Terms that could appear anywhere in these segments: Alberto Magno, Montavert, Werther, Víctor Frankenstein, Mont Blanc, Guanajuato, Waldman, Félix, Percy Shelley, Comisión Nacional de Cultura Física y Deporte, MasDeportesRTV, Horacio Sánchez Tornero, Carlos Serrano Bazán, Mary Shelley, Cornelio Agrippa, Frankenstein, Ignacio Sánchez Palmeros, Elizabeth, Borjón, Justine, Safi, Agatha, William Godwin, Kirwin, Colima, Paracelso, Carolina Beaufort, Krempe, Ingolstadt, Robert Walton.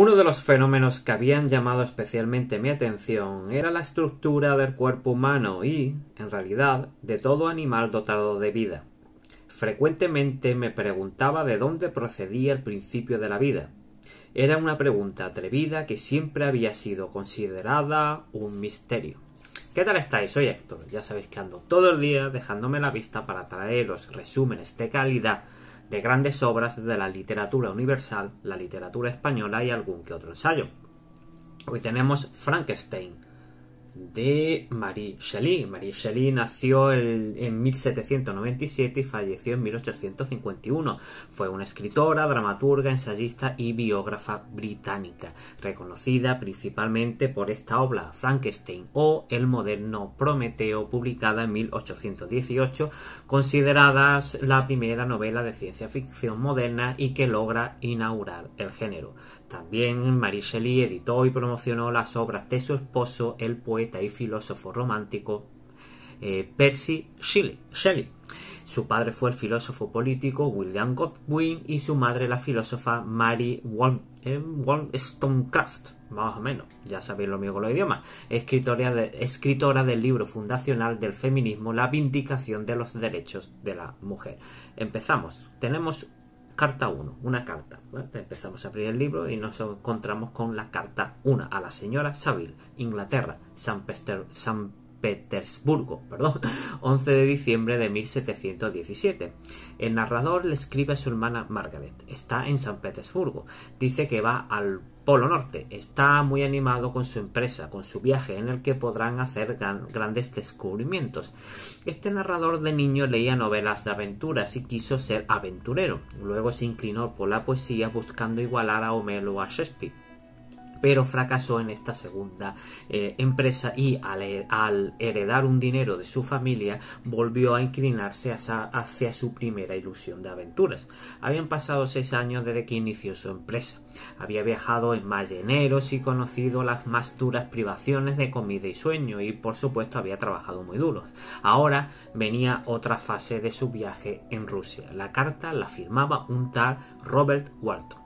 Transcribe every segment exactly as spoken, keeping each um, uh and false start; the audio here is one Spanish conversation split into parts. Uno de los fenómenos que habían llamado especialmente mi atención era la estructura del cuerpo humano y, en realidad, de todo animal dotado de vida. Frecuentemente me preguntaba de dónde procedía el principio de la vida. Era una pregunta atrevida que siempre había sido considerada un misterio. ¿Qué tal estáis? Soy Héctor. Ya sabéis que ando todo el día dejándome la vista para traeros resúmenes de calidad de grandes obras de la literatura universal, la literatura española y algún que otro ensayo. Hoy tenemos Frankenstein, de Mary Shelley. Mary Shelley nació el, en mil setecientos noventa y siete y falleció en mil ochocientos cincuenta y uno. Fue una escritora, dramaturga, ensayista y biógrafa británica, reconocida principalmente por esta obra, Frankenstein o el moderno Prometeo, publicada en mil ochocientos dieciocho, considerada la primera novela de ciencia ficción moderna y que logra inaugurar el género. También Mary Shelley editó y promocionó las obras de su esposo, el poeta y filósofo romántico eh, Percy Shelley. Su padre fue el filósofo político William Godwin y su madre la filósofa Mary Wollstonecraft, más o menos, ya sabéis lo mío con los idiomas, escritora, de, escritora del libro fundacional del feminismo, La Vindicación de los Derechos de la Mujer. Empezamos, tenemos Carta uno, una carta. ¿Vale? Empezamos a abrir el libro y nos encontramos con la carta uno a la señora Saville, Inglaterra, San, Pester, San Petersburgo, perdón, once de diciembre de mil setecientos diecisiete. El narrador le escribe a su hermana Margaret. Está en San Petersburgo. Dice que va al Polo Norte. Está muy animado con su empresa, con su viaje, en el que podrán hacer gran, grandes descubrimientos. Este narrador de niño leía novelas de aventuras y quiso ser aventurero. Luego se inclinó por la poesía buscando igualar a Homero o a Shakespeare, pero fracasó en esta segunda eh, empresa y al, al heredar un dinero de su familia volvió a inclinarse hacia, hacia su primera ilusión de aventuras. Habían pasado seis años desde que inició su empresa. Había viajado en balleneros y conocido las más duras privaciones de comida y sueño y por supuesto había trabajado muy duro. Ahora venía otra fase de su viaje en Rusia. La carta la firmaba un tal Robert Walton.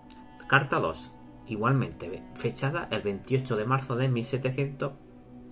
Carta dos. Igualmente, fechada el veintiocho de marzo de mil setecientos,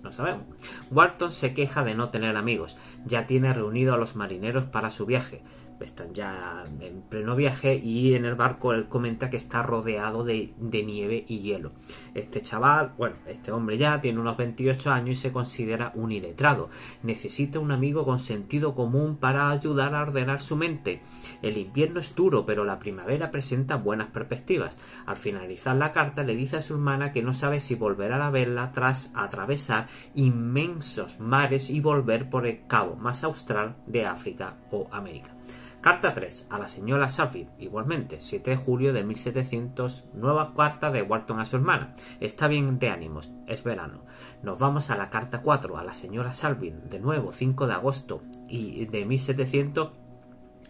no sabemos. Walton se queja de no tener amigos. Ya tiene reunido a los marineros para su viaje. Están ya en pleno viaje y en el barco él comenta que está rodeado de, de nieve y hielo. Este chaval, bueno, este hombre ya tiene unos veintiocho años y se considera un iletrado. Necesita un amigo con sentido común para ayudar a ordenar su mente. El invierno es duro, pero la primavera presenta buenas perspectivas. Al finalizar la carta le dice a su hermana que no sabe si volverá a verla tras atravesar inmensos mares y volver por el cabo más austral de África o América. Carta tres. A la señora Safi, igualmente, siete de julio de mil setecientos, nueva carta de Walton a su hermana. Está bien de ánimos, es verano. Nos vamos a la carta cuatro, a la señora Salvin, de nuevo, cinco de agosto, y de mil setecientos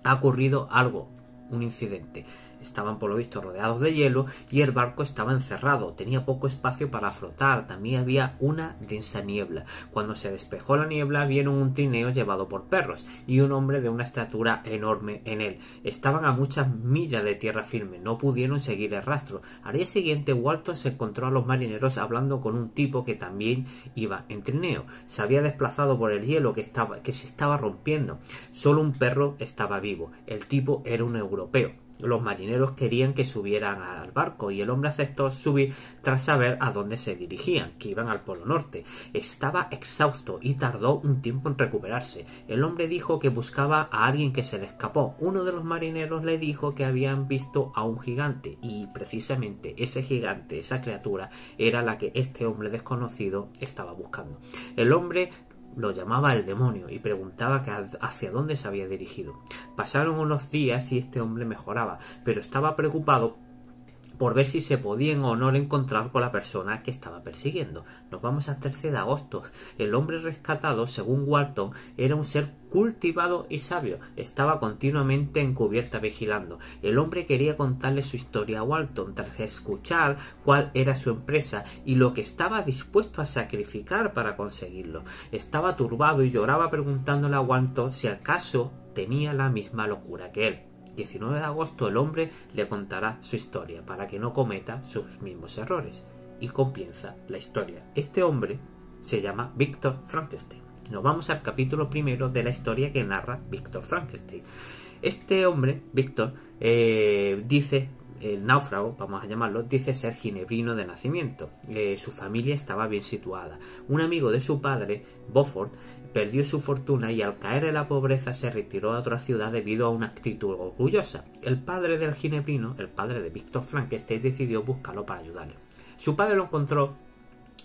ha ocurrido algo, un incidente. Estaban por lo visto rodeados de hielo y el barco estaba encerrado, tenía poco espacio para flotar, también había una densa niebla. Cuando se despejó la niebla vieron un trineo llevado por perros y un hombre de una estatura enorme en él. Estaban a muchas millas de tierra firme, no pudieron seguir el rastro. Al día siguiente Walton se encontró a los marineros hablando con un tipo que también iba en trineo. Se había desplazado por el hielo que, estaba, que se estaba rompiendo. Solo un perro estaba vivo. El tipo era un europeo. Los marineros querían que subieran al barco y el hombre aceptó subir tras saber a dónde se dirigían, que iban al Polo Norte. Estaba exhausto y tardó un tiempo en recuperarse. El hombre dijo que buscaba a alguien que se le escapó. Uno de los marineros le dijo que habían visto a un gigante y precisamente ese gigante, esa criatura, era la que este hombre desconocido estaba buscando. El hombre lo llamaba el demonio y preguntaba hacia dónde se había dirigido. Pasaron unos días y este hombre mejoraba, pero estaba preocupado por ver si se podían o no encontrar con la persona que estaba persiguiendo. Nos vamos al trece de agosto. El hombre rescatado, según Walton, era un ser cultivado y sabio. Estaba continuamente encubierta vigilando. El hombre quería contarle su historia a Walton tras escuchar cuál era su empresa y lo que estaba dispuesto a sacrificar para conseguirlo. Estaba turbado y lloraba preguntándole a Walton si acaso tenía la misma locura que él. diecinueve de agosto el hombre le contará su historia para que no cometa sus mismos errores. Y comienza la historia. Este hombre se llama Víctor Frankenstein. Nos vamos al capítulo primero de la historia que narra Víctor Frankenstein. Este hombre, Víctor, eh, dice, el náufrago, vamos a llamarlo, dice ser ginebrino de nacimiento. Eh, su familia estaba bien situada. Un amigo de su padre, Beaufort, perdió su fortuna y al caer en la pobreza se retiró a otra ciudad debido a una actitud orgullosa. El padre del ginebrino, el padre de Víctor Frankenstein, decidió buscarlo para ayudarle. Su padre lo encontró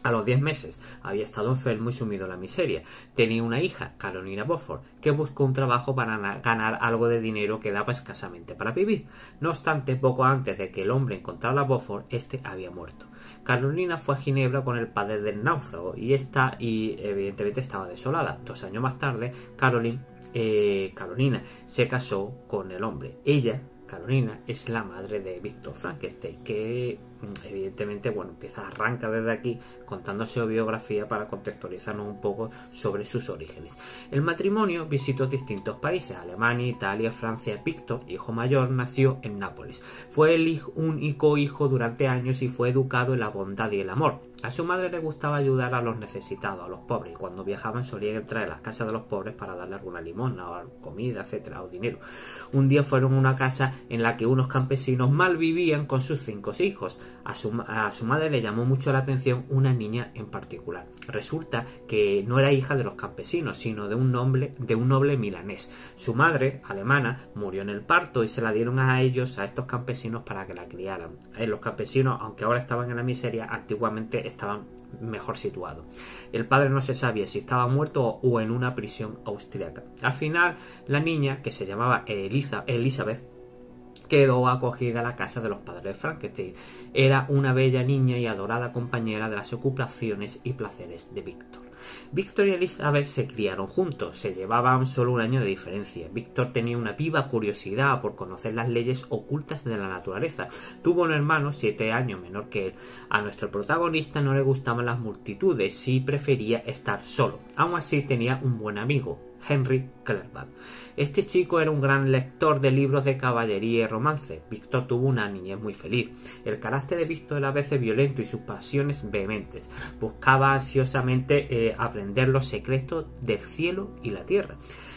a los diez meses. Había estado enfermo y sumido en la miseria. Tenía una hija, Carolina Beaufort, que buscó un trabajo para ganar algo de dinero que daba escasamente para vivir. No obstante, poco antes de que el hombre encontrara a Beaufort, este había muerto. Carolina fue a Ginebra con el padre del náufrago y, está, y evidentemente estaba desolada. Dos años más tarde, Caroline, eh, Carolina se casó con el hombre. Ella... Carolina es la madre de Víctor Frankenstein, que evidentemente, bueno, empieza, arranca desde aquí contando su biografía para contextualizarnos un poco sobre sus orígenes. El matrimonio visitó distintos países, Alemania, Italia, Francia. Víctor, hijo mayor, nació en Nápoles. Fue el único hijo durante años y fue educado en la bondad y el amor. A su madre le gustaba ayudar a los necesitados, a los pobres, y cuando viajaban solían entrar en las casas de los pobres para darle alguna limosna o comida, etcétera, o dinero. Un día fueron a una casa en la que unos campesinos mal vivían con sus cinco hijos. A su, a su madre le llamó mucho la atención una niña en particular. Resulta que no era hija de los campesinos, sino de un noble, de un noble milanés. Su madre, alemana, murió en el parto y se la dieron a ellos, a estos campesinos, para que la criaran. Los campesinos, aunque ahora estaban en la miseria, antiguamente estaban mejor situados. El padre no se sabía si estaba muerto o en una prisión austriaca. Al final, la niña, que se llamaba Eliza, Elizabeth, quedó acogida a la casa de los padres de Frankenstein. Era una bella niña y adorada compañera de las ocupaciones y placeres de Víctor. Víctor y Elizabeth se criaron juntos, se llevaban solo un año de diferencia. Víctor tenía una viva curiosidad por conocer las leyes ocultas de la naturaleza. Tuvo un hermano siete años menor que él. A nuestro protagonista no le gustaban las multitudes y prefería estar solo. Aún así tenía un buen amigo, Henry Clerval. Este chico era un gran lector de libros de caballería y romance. Víctor tuvo una niñez muy feliz. El carácter de Víctor era a veces violento y sus pasiones vehementes. Buscaba ansiosamente eh, aprender los secretos del cielo y la tierra.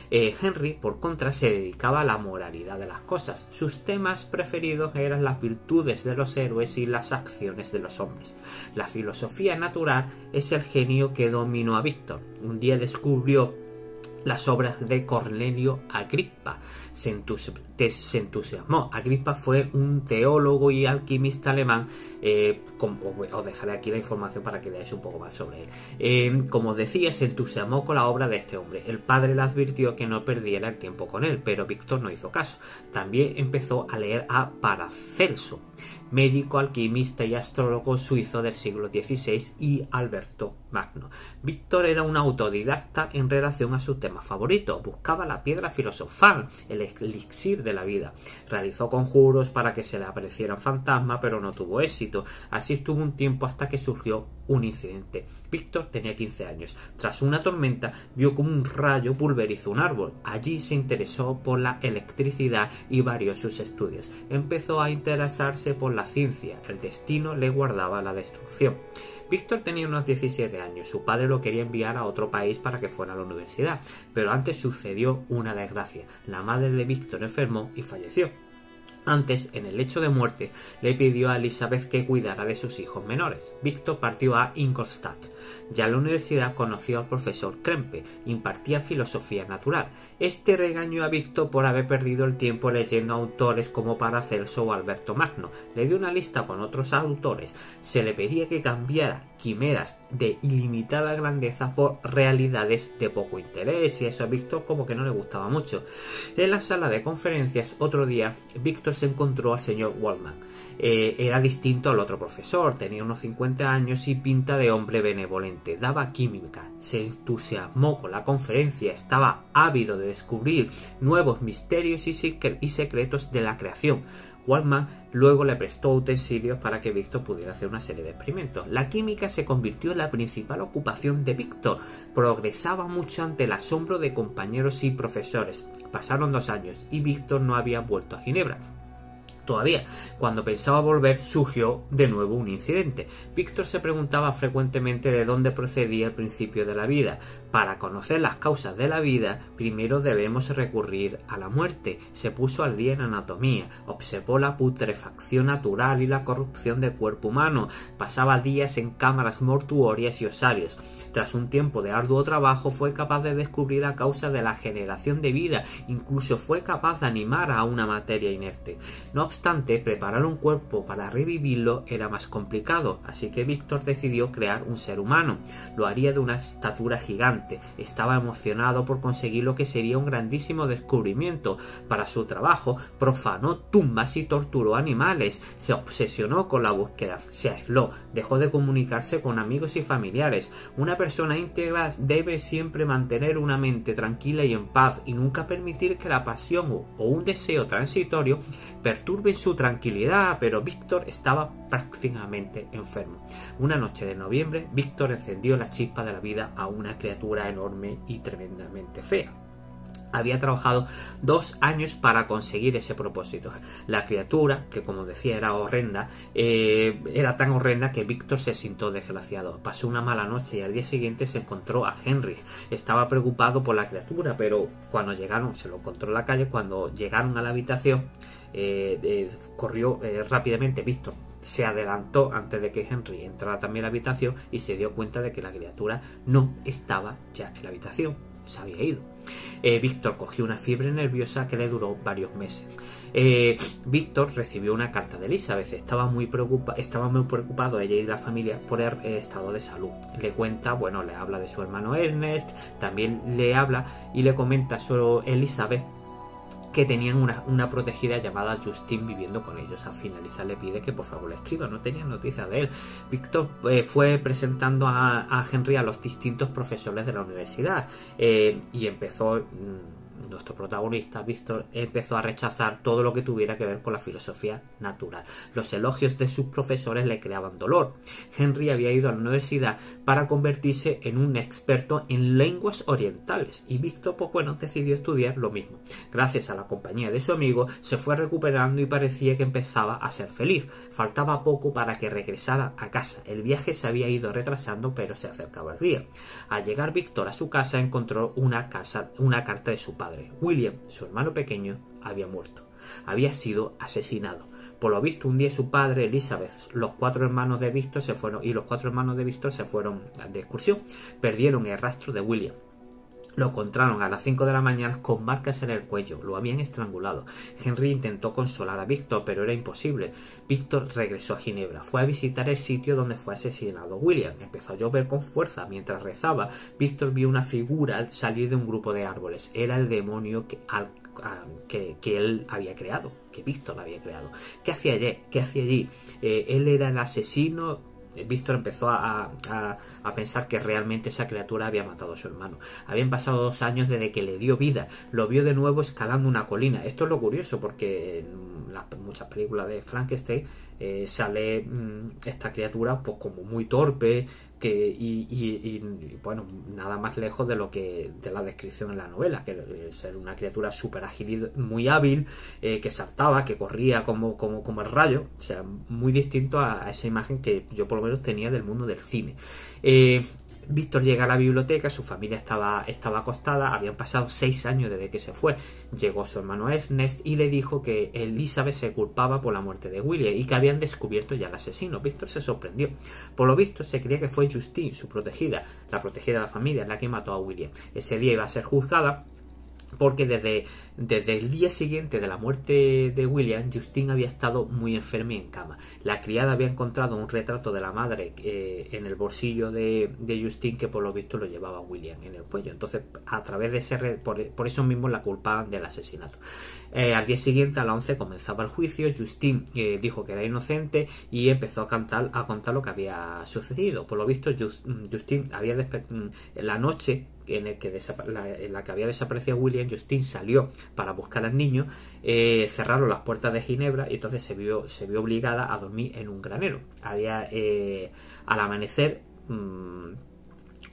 Eh, Henry, por contra, se dedicaba a la moralidad de las cosas. Sus temas preferidos eran las virtudes de los héroes y las acciones de los hombres. La filosofía natural es el genio que dominó a Víctor. Un día descubrió las obras de Cornelio Agrippa. Se, entus se entusiasmó. Agrippa fue un teólogo y alquimista alemán. Eh, como, os dejaré aquí la información para que leáis un poco más sobre él. Eh, como decía, se entusiasmó con la obra de este hombre. El padre le advirtió que no perdiera el tiempo con él, pero Víctor no hizo caso. También empezó a leer a Paracelso, médico, alquimista y astrólogo suizo del siglo dieciséis, y Alberto Magno. Víctor era un autodidacta en relación a sus temas favoritos. Buscaba la piedra filosofal, el elixir de la vida. Realizó conjuros para que se le aparecieran fantasmas, pero no tuvo éxito. Así estuvo un tiempo hasta que surgió un incidente. Víctor tenía quince años. Tras una tormenta, vio como un rayo pulverizó un árbol. Allí se interesó por la electricidad y varió sus estudios. Empezó a interesarse por la La ciencia. El destino le guardaba la destrucción. Víctor tenía unos diecisiete años. Su padre lo quería enviar a otro país para que fuera a la universidad, pero antes sucedió una desgracia. La madre de Víctor enfermó y falleció. Antes, en el lecho de muerte, le pidió a Elizabeth que cuidara de sus hijos menores. Víctor partió a Ingolstadt. Ya en la universidad conoció al profesor Krempe, impartía filosofía natural. Este regañó a Víctor por haber perdido el tiempo leyendo autores como Paracelso o Alberto Magno. Le dio una lista con otros autores. Se le pedía que cambiara quimeras de ilimitada grandeza por realidades de poco interés, y eso a Víctor como que no le gustaba mucho. En la sala de conferencias, otro día, Víctor se encontró al señor Waldman. Eh, era distinto al otro profesor, tenía unos cincuenta años y pinta de hombre benevolente. Daba química, se entusiasmó con la conferencia, estaba ávido de descubrir nuevos misterios y secretos de la creación. Waldman luego le prestó utensilios para que Víctor pudiera hacer una serie de experimentos. La química se convirtió en la principal ocupación de Víctor. Progresaba mucho ante el asombro de compañeros y profesores. Pasaron dos años y Víctor no había vuelto a Ginebra. Todavía, cuando pensaba volver, surgió de nuevo un incidente. Víctor se preguntaba frecuentemente de dónde procedía el principio de la vida. Para conocer las causas de la vida, primero debemos recurrir a la muerte. Se puso al día en anatomía, observó la putrefacción natural y la corrupción del cuerpo humano. Pasaba días en cámaras mortuorias y osarios. Tras un tiempo de arduo trabajo, fue capaz de descubrir la causa de la generación de vida. Incluso fue capaz de animar a una materia inerte. No No obstante, preparar un cuerpo para revivirlo era más complicado, así que Víctor decidió crear un ser humano. Lo haría de una estatura gigante. Estaba emocionado por conseguir lo que sería un grandísimo descubrimiento. Para su trabajo, profanó tumbas y torturó animales. Se obsesionó con la búsqueda, se aisló, dejó de comunicarse con amigos y familiares. Una persona íntegra debe siempre mantener una mente tranquila y en paz, y nunca permitir que la pasión o un deseo transitorio perturbe su tranquilidad, pero Víctor estaba prácticamente enfermo. Una noche de noviembre, Víctor encendió la chispa de la vida a una criatura enorme y tremendamente fea. Había trabajado dos años para conseguir ese propósito. La criatura, que como decía era horrenda, eh, era tan horrenda que Víctor se sintió desgraciado. Pasó una mala noche y al día siguiente se encontró a Henry. Estaba preocupado por la criatura, pero cuando llegaron, se lo encontró en la calle, cuando llegaron a la habitación, eh, eh, corrió eh, rápidamente Víctor. Se adelantó antes de que Henry entrara también a la habitación y se dio cuenta de que la criatura no estaba ya en la habitación. Se había ido. Eh, Víctor cogió una fiebre nerviosa que le duró varios meses. Eh, Víctor recibió una carta de Elizabeth. Estaba muy, preocupa, estaba muy preocupado ella y la familia por el eh, estado de salud. Le cuenta, bueno, le habla de su hermano Ernest, también le habla y le comenta sobre Elizabeth, que tenían una, una protegida llamada Justine viviendo con ellos. Al finalizar le pide que por favor le escriba, no tenía noticias de él. Víctor eh, fue presentando a, a Henry a los distintos profesores de la universidad eh, y empezó... Mmm, nuestro protagonista, Víctor, empezó a rechazar todo lo que tuviera que ver con la filosofía natural. Los elogios de sus profesores le creaban dolor. Henry había ido a la universidad para convertirse en un experto en lenguas orientales y Víctor, pues bueno, decidió estudiar lo mismo. Gracias a la compañía de su amigo, se fue recuperando y parecía que empezaba a ser feliz. Faltaba poco para que regresara a casa. El viaje se había ido retrasando, pero se acercaba el día. Al llegar Víctor a su casa, encontró una, casa, una carta de su padre. William, su hermano pequeño, había muerto. Había sido asesinado. Por lo visto, un día su padre, Elizabeth, los cuatro hermanos de Víctor se fueron y los cuatro hermanos de Víctor se fueron de excursión. Perdieron el rastro de William. Lo encontraron a las cinco de la mañana con marcas en el cuello. Lo habían estrangulado. Henry intentó consolar a Víctor, pero era imposible. Víctor regresó a Ginebra. Fue a visitar el sitio donde fue asesinado William. Empezó a llover con fuerza. Mientras rezaba, Víctor vio una figura salir de un grupo de árboles. Era el demonio que, al, a, que, que él había creado, que Víctor había creado. ¿Qué hacía allí? ¿Qué hacía allí? Eh, él era el asesino... Víctor empezó a, a, a pensar que realmente esa criatura había matado a su hermano. Habían pasado dos años desde que le dio vida. Lo vio de nuevo escalando una colina. Esto es lo curioso porque en las, muchas películas de Frankenstein eh, sale mmm, esta criatura pues como muy torpe que, y, y, y bueno, nada más lejos de lo que de la descripción en la novela, que es una criatura súper ágil, muy hábil, eh, que saltaba, que corría como, como, como el rayo. O sea, muy distinto a, a esa imagen que yo por lo menos tenía del mundo del cine. Eh, Víctor llega a la biblioteca, su familia estaba, estaba acostada, habían pasado seis años desde que se fue. Llegó su hermano Ernest y le dijo que Elizabeth se culpaba por la muerte de William y que habían descubierto ya al asesino. Víctor se sorprendió. Por lo visto se creía que fue Justine, su protegida, la protegida de la familia, la que mató a William. Ese día iba a ser juzgada porque desde, desde el día siguiente de la muerte de William, Justine había estado muy enferma y en cama. La criada había encontrado un retrato de la madre eh, en el bolsillo de, de Justine, que por lo visto lo llevaba William en el cuello. Entonces, a través de ese por, por eso mismo la culpaban del asesinato. Eh, al día siguiente, a las once, comenzaba el juicio. Justine eh, dijo que era inocente y empezó a, cantar, a contar lo que había sucedido. Por lo visto, Just, Justine había despertado la noche en el que la, en la que había desaparecido William, Justine salió para buscar al niño, eh, cerraron las puertas de Ginebra y entonces se vio, se vio obligada a dormir en un granero. Había, eh, al amanecer, mmm,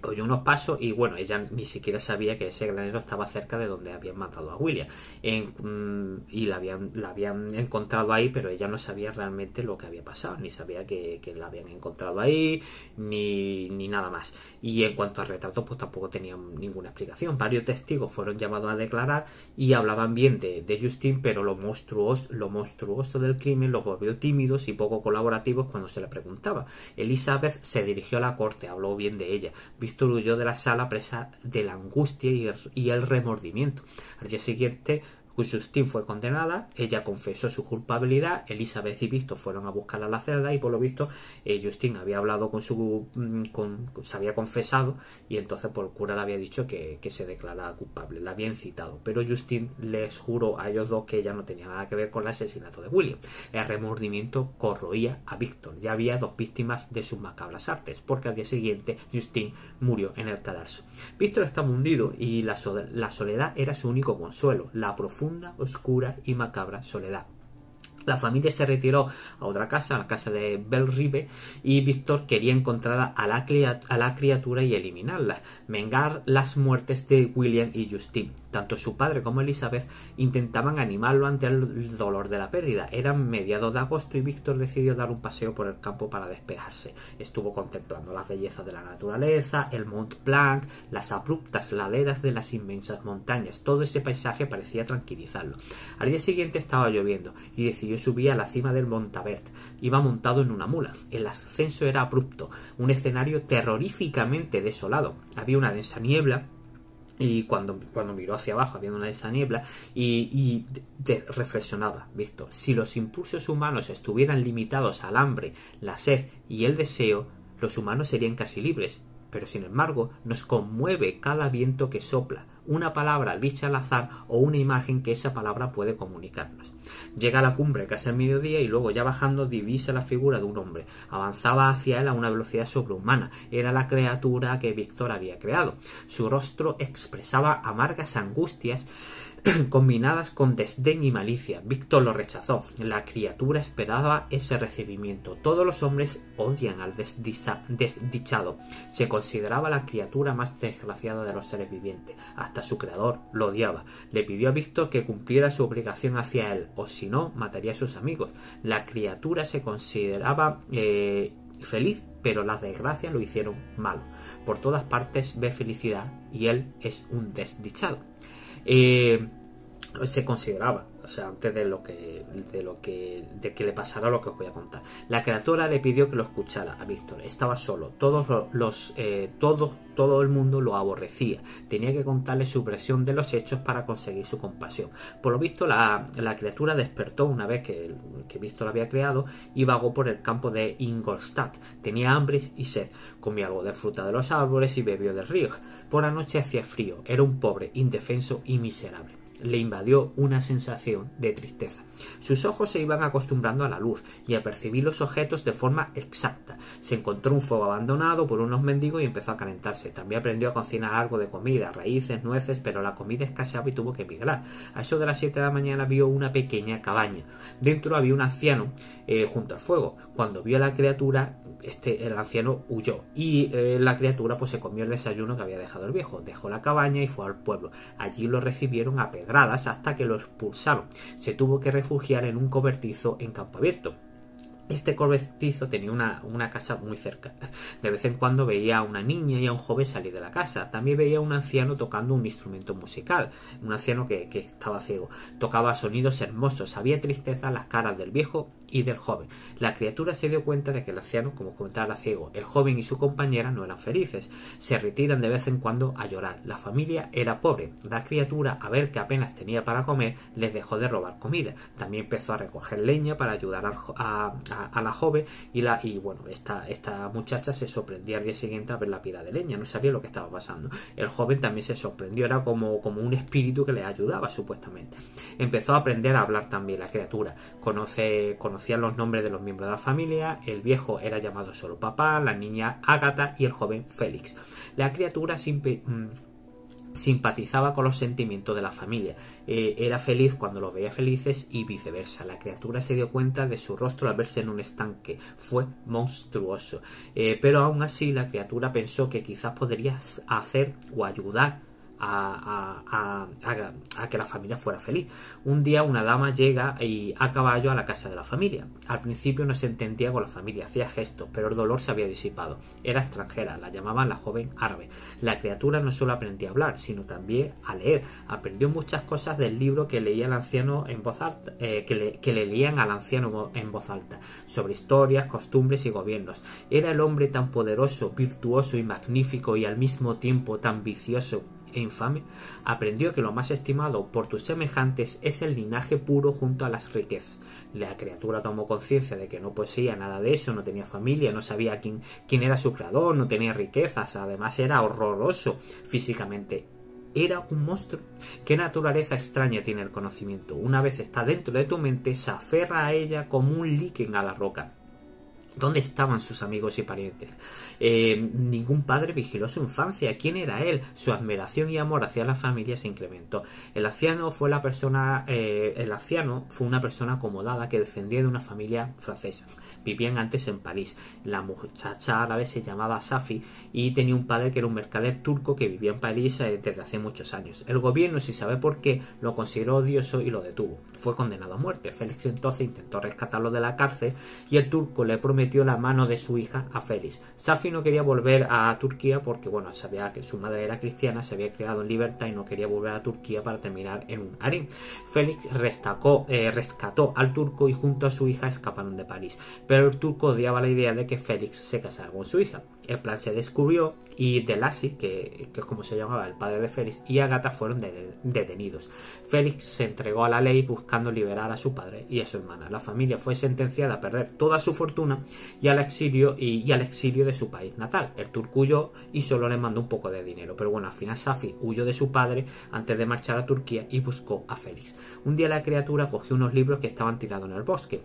oyó unos pasos y bueno, ella ni siquiera sabía que ese granero estaba cerca de donde habían matado a William, en, y la habían, la habían encontrado ahí, pero ella no sabía realmente lo que había pasado, ni sabía que, que la habían encontrado ahí, ni, ni nada más. Y en cuanto al retrato, pues tampoco tenían ninguna explicación. Varios testigos fueron llamados a declarar y hablaban bien de, de Justine, pero lo monstruoso, lo monstruoso del crimen los volvió tímidos y poco colaborativos cuando se le preguntaba. Elizabeth se dirigió a la corte, habló bien de ella. Víctor huyó de la sala presa de la angustia y el, y el remordimiento. Al día siguiente, Justine fue condenada, ella confesó su culpabilidad, Elizabeth y Víctor fueron a buscarla a la celda y por lo visto eh, Justine había hablado con su... Con, se había confesado y entonces por el cura le había dicho que, que se declaraba culpable, la había incitado, pero Justine les juró a ellos dos que ella no tenía nada que ver con el asesinato de William. El remordimiento corroía a Víctor, ya había dos víctimas de sus macabras artes, porque al día siguiente Justine murió en el cadalso. Víctor estaba hundido y la, la soledad era su único consuelo, la profunda, oscura y macabra soledad. La familia se retiró a otra casa, a la casa de Belrive, y Víctor quería encontrar a la, a la criatura y eliminarla, vengar las muertes de William y Justine. Tanto su padre como Elizabeth intentaban animarlo ante el dolor de la pérdida. Eran mediados de agosto y Víctor decidió dar un paseo por el campo para despejarse. Estuvo contemplando las bellezas de la naturaleza, el Mont Blanc, las abruptas laderas de las inmensas montañas. Todo ese paisaje parecía tranquilizarlo. Al día siguiente estaba lloviendo y decidió subía a la cima del Montavert. Iba montado en una mula. El ascenso era abrupto, un escenario terroríficamente desolado. Había una densa niebla y cuando, cuando miró hacia abajo, había una densa niebla y, y de, reflexionaba Víctor. Si los impulsos humanos estuvieran limitados al hambre, la sed y el deseo, los humanos serían casi libres. Pero sin embargo, nos conmueve cada viento que sopla, una palabra dicha al azar o una imagen que esa palabra puede comunicarnos. Llega a la cumbre casi al mediodía y luego ya bajando divisa la figura de un hombre. Avanzaba hacia él a una velocidad sobrehumana. Era la criatura que Víctor había creado. Su rostro expresaba amargas angustias combinadas con desdén y malicia. Víctor lo rechazó. La criatura esperaba ese recibimiento. Todos los hombres odian al desdichado. Se consideraba la criatura más desgraciada de los seres vivientes. Hasta su creador lo odiaba. Le pidió a Víctor que cumpliera su obligación hacia él, o si no, mataría a sus amigos. La criatura se consideraba eh, feliz, pero las desgracias lo hicieron malo. Por todas partes ve felicidad y él es un desdichado. Eh, se consideraba, o sea, antes de lo que de lo que de que le pasara lo que os voy a contar. La criatura le pidió que lo escuchara a Víctor. Estaba solo. Todos los eh, todos todo el mundo lo aborrecía. Tenía que contarle su versión de los hechos para conseguir su compasión. Por lo visto, la, la criatura despertó una vez que, que Víctor había creado y vagó por el campo de Ingolstadt. Tenía hambre y sed. Comió algo de fruta de los árboles y bebió del río. Por la noche hacía frío. Era un pobre, indefenso y miserable. Le invadió una sensación de tristeza. Sus ojos se iban acostumbrando a la luz y a percibir los objetos de forma exacta. Se encontró un fuego abandonado por unos mendigos y empezó a calentarse. También aprendió a cocinar algo de comida, raíces, nueces, pero la comida escaseaba y tuvo que emigrar. A eso de las siete de la mañana vio una pequeña cabaña. Dentro había un anciano eh, junto al fuego. Cuando vio a la criatura, este, el anciano huyó y eh, la criatura pues se comió el desayuno que había dejado el viejo. Dejó la cabaña y fue al pueblo. Allí lo recibieron a pedradas hasta que lo expulsaron. Se tuvo que refugiar refugiar en un cobertizo en campo abierto. Este cobertizo tenía una, una casa muy cerca. De vez en cuando veía a una niña y a un joven salir de la casa. También veía a un anciano tocando un instrumento musical. Un anciano que, que estaba ciego. Tocaba sonidos hermosos. Había tristeza en las caras del viejo y del joven. La criatura se dio cuenta de que el anciano, como comentaba, era ciego. El joven y su compañera no eran felices. Se retiran de vez en cuando a llorar. La familia era pobre. La criatura, a ver que apenas tenía para comer, les dejó de robar comida. También empezó a recoger leña para ayudar a, a, a, a la joven y, la, y bueno, esta, esta muchacha se sorprendió al día siguiente a ver la pila de leña. No sabía lo que estaba pasando. El joven también se sorprendió. Era como, como un espíritu que le ayudaba, supuestamente. Empezó a aprender a hablar también la criatura. Conoce, conoce Conocían los nombres de los miembros de la familia. El viejo era llamado solo papá, la niña Agatha y el joven Félix. La criatura siempre... Mmm. simpatizaba con los sentimientos de la familia, eh, era feliz cuando los veía felices y viceversa. La criatura se dio cuenta de su rostro al verse en un estanque, fue monstruoso, eh, pero aún así la criatura pensó que quizás podría hacer o ayudar A, a, a, a que la familia fuera feliz. Un día una dama llega y a caballo a la casa de la familia. Al principio no se entendía con la familia, hacía gestos, pero el dolor se había disipado. Era extranjera, la llamaban la joven árabe. La criatura no solo aprendió a hablar, sino también a leer. Aprendió muchas cosas del libro que leía el anciano en voz alta, eh, que, le, que le leían al anciano en voz alta, sobre historias, costumbres y gobiernos. Era el hombre tan poderoso, virtuoso y magnífico, y al mismo tiempo tan vicioso e infame. Aprendió que lo más estimado por tus semejantes es el linaje puro junto a las riquezas. La criatura tomó conciencia de que no poseía nada de eso, no tenía familia, no sabía quién, quién era su creador, no tenía riquezas, además era horroroso físicamente. Era un monstruo. ¿Qué naturaleza extraña tiene el conocimiento? Una vez está dentro de tu mente, se aferra a ella como un líquen a la roca. ¿Dónde estaban sus amigos y parientes? Eh, ningún padre vigiló su infancia. ¿Quién era él? Su admiración y amor hacia la familia se incrementó. El anciano fue la persona, eh, el anciano fue una persona acomodada que descendía de una familia francesa. Vivían antes en París. La muchacha árabe se llamaba Safi y tenía un padre que era un mercader turco que vivía en París eh, desde hace muchos años. El gobierno, sin saber por qué, lo consideró odioso y lo detuvo. Fue condenado a muerte. Félix entonces intentó rescatarlo de la cárcel y el turco le prometió metió la mano de su hija a Félix. Safi no quería volver a Turquía porque, bueno, sabía que su madre era cristiana, se había criado en libertad y no quería volver a Turquía para terminar en un harén. Félix restacó, eh, rescató al turco y junto a su hija escaparon de París. Pero el turco odiaba la idea de que Félix se casara con su hija. El plan se descubrió y De Lacey, que, que es como se llamaba el padre de Félix, y Agatha fueron de, detenidos. Félix se entregó a la ley buscando liberar a su padre y a su hermana. La familia fue sentenciada a perder toda su fortuna y al exilio y, y al exilio de su país natal. El turco huyó y solo le mandó un poco de dinero, pero bueno, al final Safi huyó de su padre antes de marchar a Turquía y buscó a Félix. Un día la criatura cogió unos libros que estaban tirados en el bosque.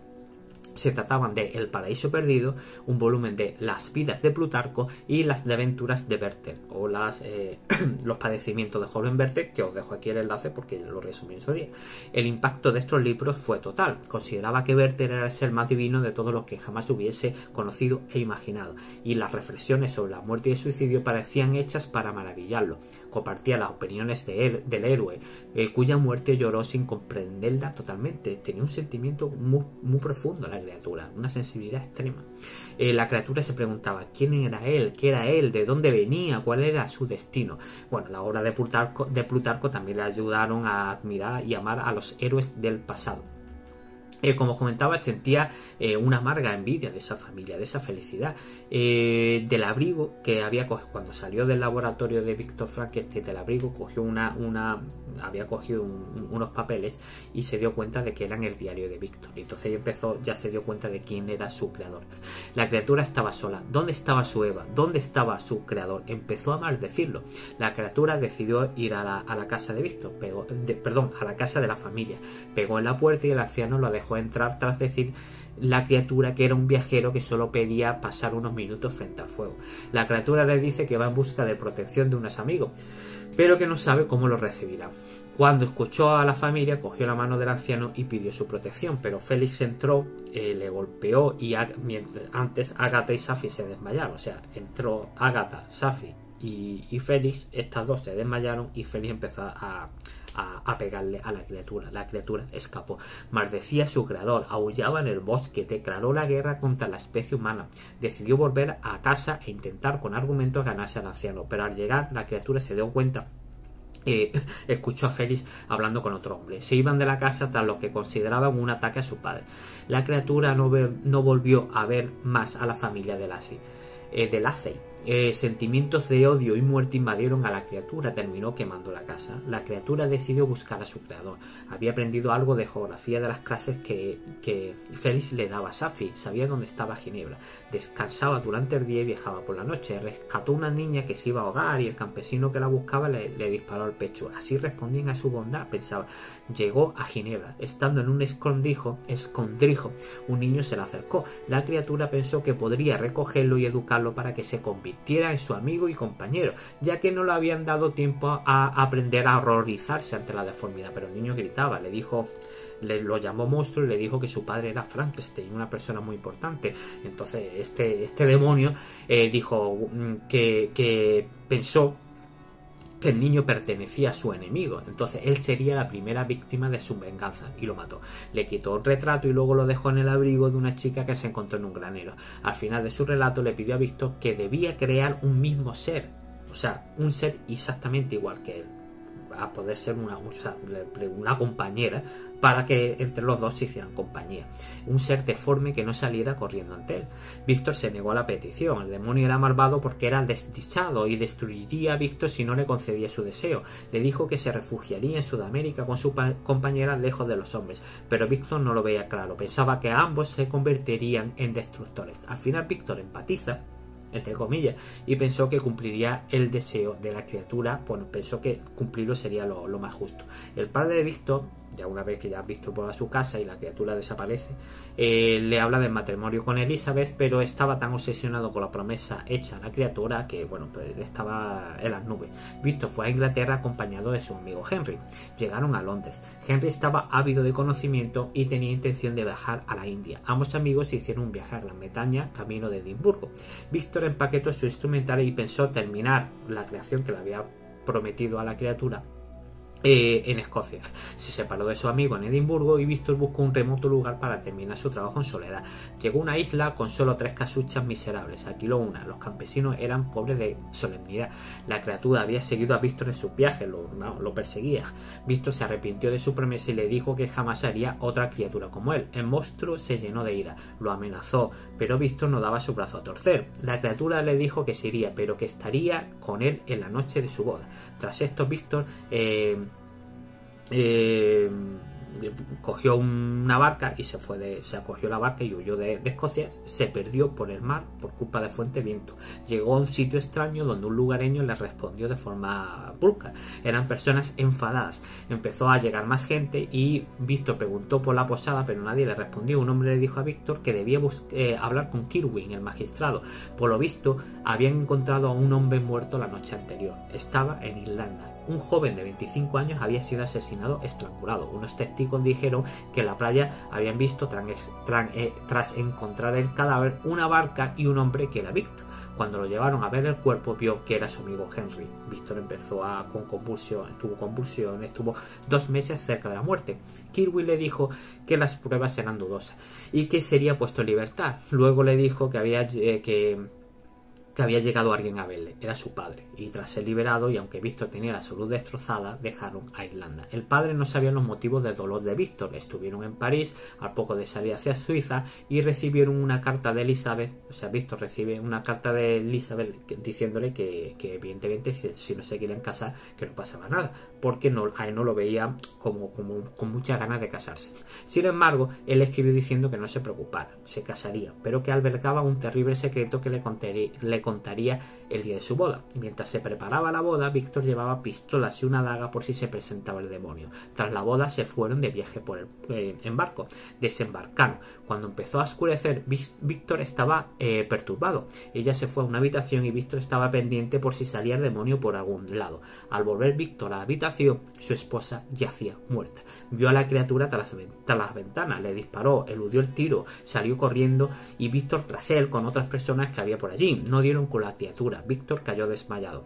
Se trataban de El paraíso perdido, un volumen de Las vidas de Plutarco y Las aventuras de Werther, o las, eh, los padecimientos de joven Werther, que os dejo aquí el enlace porque lo resumí en su día. El impacto de estos libros fue total. Consideraba que Werther era el ser más divino de todos los que jamás hubiese conocido e imaginado, y las reflexiones sobre la muerte y el suicidio parecían hechas para maravillarlo. Compartía las opiniones de él, del héroe, eh, cuya muerte lloró sin comprenderla totalmente. Tenía un sentimiento muy, muy profundo la criatura, una sensibilidad extrema. Eh, la criatura se preguntaba quién era él, qué era él, de dónde venía, cuál era su destino. Bueno, la obra de Plutarco, de Plutarco también le ayudaron a admirar y amar a los héroes del pasado. Eh, como os comentaba, sentía eh, una amarga envidia de esa familia, de esa felicidad, eh, del abrigo que había cogido. Cuando salió del laboratorio de Víctor Frankenstein, del abrigo, cogió una, una había cogido un, unos papeles y se dio cuenta de que eran el diario de Víctor. Y entonces empezó, ya se dio cuenta de quién era su creador. La criatura estaba sola. ¿Dónde estaba su Eva? ¿Dónde estaba su creador? Empezó a maldecirlo. La criatura decidió ir a la, a la casa de Víctor, pegó, de, perdón, a la casa de la familia. Pegó en la puerta y el anciano lo dejó entrar tras decir la criatura que era un viajero que solo pedía pasar unos minutos frente al fuego. La criatura le dice que va en busca de protección de unos amigos, pero que no sabe cómo lo recibirá. Cuando escuchó a la familia, cogió la mano del anciano y pidió su protección, pero Félix entró, eh, le golpeó y a, mientras, antes Agatha y Safi se desmayaron. O sea, entró Agatha, Safi y, y Félix, estas dos se desmayaron y Félix empezó a... A, a pegarle a la criatura. La criatura escapó. Maldecía a su creador, aullaba en el bosque, declaró la guerra contra la especie humana. Decidió volver a casa e intentar con argumentos ganarse al anciano, pero al llegar la criatura se dio cuenta. Eh, escuchó a Félix hablando con otro hombre. Se iban de la casa tras lo que consideraban un ataque a su padre. La criatura no, ve, no volvió a ver más a la familia de Lacey. Eh, de Lacey. Eh, sentimientos de odio y muerte invadieron a la criatura. Terminó quemando la casa. La criatura decidió buscar a su creador. Había aprendido algo de geografía de las clases que, que Félix le daba a Safi. Sabía dónde estaba Ginebra. Descansaba durante el día y viajaba por la noche. Rescató una niña que se iba a ahogar y el campesino que la buscaba le, le disparó al pecho. Así respondían a su bondad, pensaba. Llegó a Ginebra. Estando en un escondrijo, escondrijo, un niño se le acercó. La criatura pensó que podría recogerlo y educarlo para que se convirtiera convirtiera en su amigo y compañero, ya que no le habían dado tiempo a aprender a horrorizarse ante la deformidad. Pero el niño gritaba, le dijo, le, lo llamó monstruo y le dijo que su padre era Frankenstein, una persona muy importante. Entonces este, este demonio eh, dijo que, que pensó que el niño pertenecía a su enemigo, entonces él sería la primera víctima de su venganza, y lo mató. Le quitó el retrato y luego lo dejó en el abrigo de una chica que se encontró en un granero. Al final de su relato le pidió a Víctor que debía crear un mismo ser, o sea, un ser exactamente igual que él, a poder ser una, una compañera, para que entre los dos se hicieran compañía. Un ser deforme que no saliera corriendo ante él. Víctor se negó a la petición. El demonio era malvado porque era desdichado y destruiría a Víctor si no le concedía su deseo. Le dijo que se refugiaría en Sudamérica con su compañera lejos de los hombres, pero Víctor no lo veía claro. Pensaba que ambos se convertirían en destructores. Al final Víctor empatiza, entre comillas, y pensó que cumpliría el deseo de la criatura. Bueno, pensó que cumplirlo sería lo, lo más justo. El padre de Víctor, ya una vez que ya Víctor va a su casa y la criatura desaparece, eh, le habla del matrimonio con Elizabeth, pero estaba tan obsesionado con la promesa hecha a la criatura que, bueno, pues estaba en las nubes. Víctor fue a Inglaterra acompañado de su amigo Henry. Llegaron a Londres. Henry estaba ávido de conocimiento y tenía intención de viajar a la India. Ambos amigos hicieron un viaje a Gran Bretaña, camino de Edimburgo. Víctor empaquetó su instrumental y pensó terminar la creación que le había prometido a la criatura Eh, en Escocia. Se separó de su amigo en Edimburgo y Víctor buscó un remoto lugar para terminar su trabajo en soledad. Llegó a una isla con solo tres casuchas miserables. Alquiló una. Los campesinos eran pobres de solemnidad. La criatura había seguido a Víctor en sus viajes, lo, no, lo perseguía. Víctor se arrepintió de su promesa y le dijo que jamás haría otra criatura como él. El monstruo se llenó de ira, lo amenazó, pero Víctor no daba su brazo a torcer. La criatura le dijo que se iría, pero que estaría con él en la noche de su boda. Tras esto, Víctor eh, eh, cogió una barca y se fue de, o sea, cogió la barca y huyó de, de Escocia. Se perdió por el mar por culpa de fuerte viento. Llegó a un sitio extraño donde un lugareño le respondió de forma brusca. Eran personas enfadadas. Empezó a llegar más gente y Víctor preguntó por la posada, pero nadie le respondió. Un hombre le dijo a Víctor que debía eh, hablar con Kirwin, el magistrado. Por lo visto, habían encontrado a un hombre muerto la noche anterior. Estaba en Irlanda. Un joven de veinticinco años había sido asesinado estrangulado. Unos testigos dijeron que en la playa habían visto, tras encontrar el cadáver, una barca y un hombre que era Víctor. Cuando lo llevaron a ver el cuerpo, vio que era su amigo Henry. Víctor empezó a, con convulsiones, tuvo convulsiones, estuvo dos meses cerca de la muerte. Kirwin le dijo que las pruebas eran dudosas y que sería puesto en libertad. Luego le dijo que había... Eh, que, que había llegado alguien a verle, era su padre, y tras ser liberado, y aunque Víctor tenía la salud destrozada, dejaron a Irlanda. El padre no sabía los motivos del dolor de Víctor. Estuvieron en París al poco de salir hacia Suiza y recibieron una carta de Elizabeth. O sea, Víctor recibe una carta de Elizabeth diciéndole que, que evidentemente si no se quieren casar, que no pasaba nada, porque no, a él no lo veía como, como con muchas ganas de casarse. Sin embargo, él escribió diciendo que no se preocupara, se casaría, pero que albergaba un terrible secreto que le contaría, le contaría el día de su boda. Mientras se preparaba la boda, Víctor llevaba pistolas y una daga por si se presentaba el demonio. Tras la boda se fueron de viaje por el, eh, en barco. Desembarcaron. Cuando empezó a oscurecer, Víctor estaba eh, perturbado. Ella se fue a una habitación y Víctor estaba pendiente por si salía el demonio por algún lado. Al volver Víctor a la habitación, su esposa yacía muerta. Vio a la criatura tras las ventanas, le disparó, eludió el tiro, salió corriendo y Víctor tras él con otras personas que había por allí. No dieron con la criatura. Víctor cayó desmayado.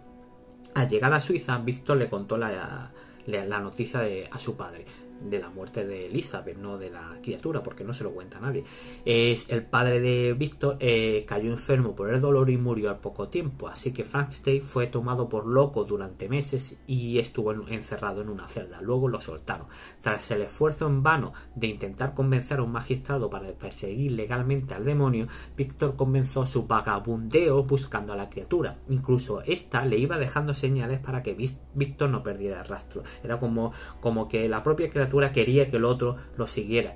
Al llegar a Suiza, Víctor le contó la, la, la noticia de, a su padre de la muerte de Elizabeth, no de la criatura, porque no se lo cuenta a nadie. Eh, el padre de Víctor eh, cayó enfermo por el dolor y murió al poco tiempo, así que Frankenstein fue tomado por loco durante meses y estuvo en, encerrado en una celda. Luego lo soltaron. Tras el esfuerzo en vano de intentar convencer a un magistrado para perseguir legalmente al demonio, Víctor comenzó su vagabundeo buscando a la criatura. Incluso esta le iba dejando señales para que Víctor no perdiera el rastro. Era como, como que la propia criatura quería que el otro lo siguiera.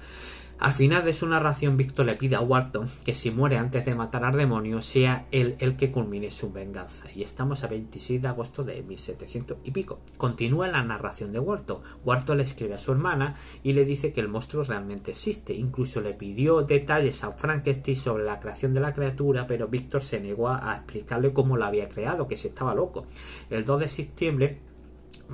Al final de su narración, Víctor le pide a Walton que si muere antes de matar al demonio, sea él el que culmine su venganza. Y estamos a veintiséis de agosto de mil setecientos y pico. Continúa la narración de Walton. Walton le escribe a su hermana y le dice que el monstruo realmente existe. Incluso le pidió detalles a Frankenstein sobre la creación de la criatura, pero Víctor se negó a explicarle cómo la había creado, que se estaba loco. El dos de septiembre,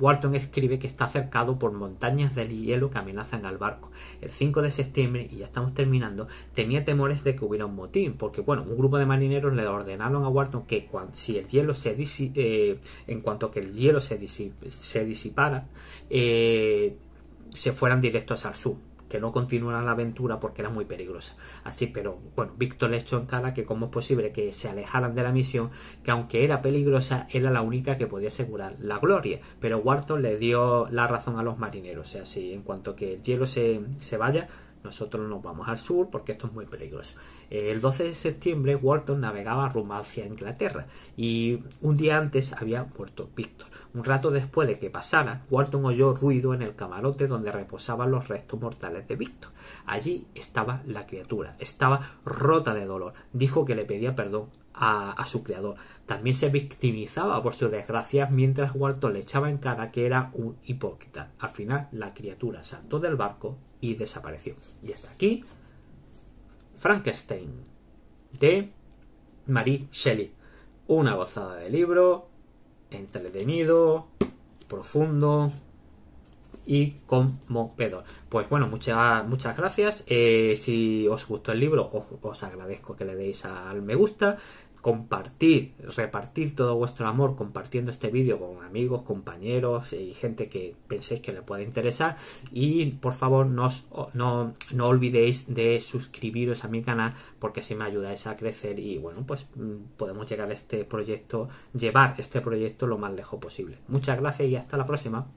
Walton escribe que está cercado por montañas de hielo que amenazan al barco. El cinco de septiembre, y ya estamos terminando, tenía temores de que hubiera un motín, porque bueno, un grupo de marineros le ordenaron a Walton que cuando, si el hielo se disi, eh, en cuanto que el hielo se, disi, se disipara, eh, se fueran directos al sur, que no continuaran la aventura porque era muy peligrosa. Así, pero bueno, Víctor le echó en cara que cómo es posible que se alejaran de la misión, que aunque era peligrosa, era la única que podía asegurar la gloria. Pero Walton le dio la razón a los marineros. O sea, si en cuanto que el hielo se, se vaya, nosotros nos vamos al sur porque esto es muy peligroso. El doce de septiembre, Walton navegaba rumbo hacia Inglaterra y un día antes había muerto Víctor. Un rato después de que pasara, Walton oyó ruido en el camarote donde reposaban los restos mortales de Víctor. Allí estaba la criatura, estaba rota de dolor. Dijo que le pedía perdón a, a su creador. También se victimizaba por sus desgracias, mientras Walton le echaba en cara que era un hipócrita. Al final, la criatura saltó del barco y desapareció. Y hasta aquí, Frankenstein, de Mary Shelley. Una gozada de libro, entretenido, profundo y conmovedor. Pues bueno, muchas muchas gracias. Eh, si os gustó el libro, os, os agradezco que le deis al me gusta. Compartir, repartir todo vuestro amor compartiendo este vídeo con amigos, compañeros y gente que penséis que le pueda interesar. Y por favor no, os, no, no olvidéis de suscribiros a mi canal, porque así me ayudáis a crecer y bueno, pues podemos llegar a este proyecto, llevar este proyecto lo más lejos posible. Muchas gracias y hasta la próxima.